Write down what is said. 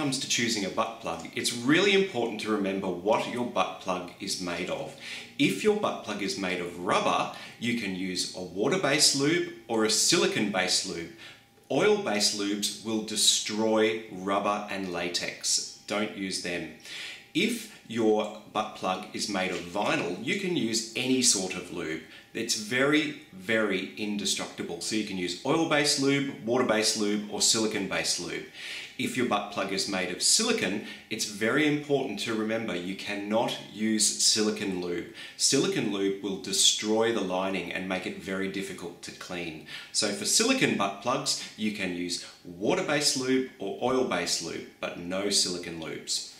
comes to choosing a butt plug, it's really important to remember what your butt plug is made of. If your butt plug is made of rubber, you can use a water-based lube or a silicon-based lube. Oil-based lubes will destroy rubber and latex. Don't use them. If your butt plug is made of vinyl, you can use any sort of lube. It's very, very indestructible. So you can use oil-based lube, water-based lube, or silicon-based lube. If your butt plug is made of silicon, it's very important to remember you cannot use silicon lube. Silicon lube will destroy the lining and make it very difficult to clean. So for silicon butt plugs, you can use water-based lube or oil-based lube, but no silicon lubes.